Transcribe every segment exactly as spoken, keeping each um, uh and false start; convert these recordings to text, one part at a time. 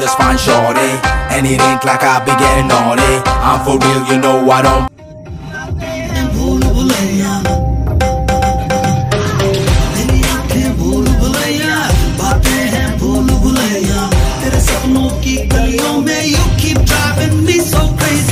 this fine shorty, and it ain't like I be getting naughty. I'm for real, you know I don't. You keep driving me so crazy.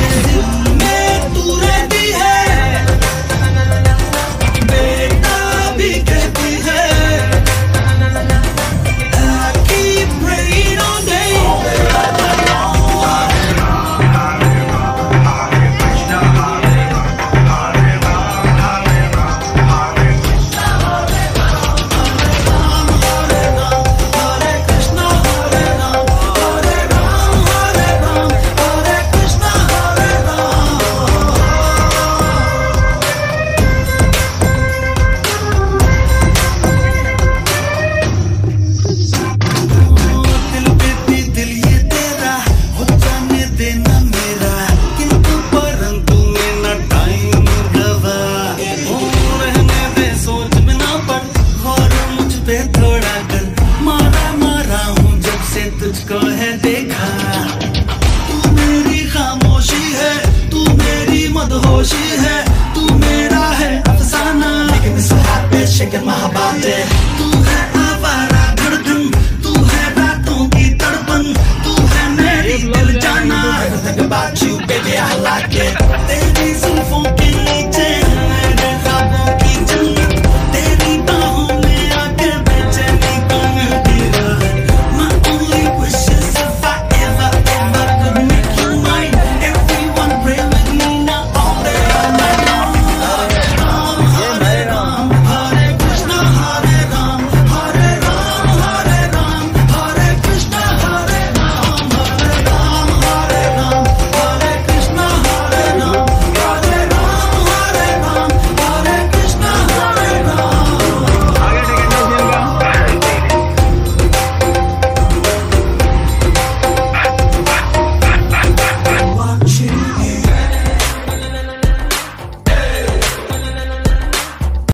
मारा मारा हूँ जब से तुझको है देखा।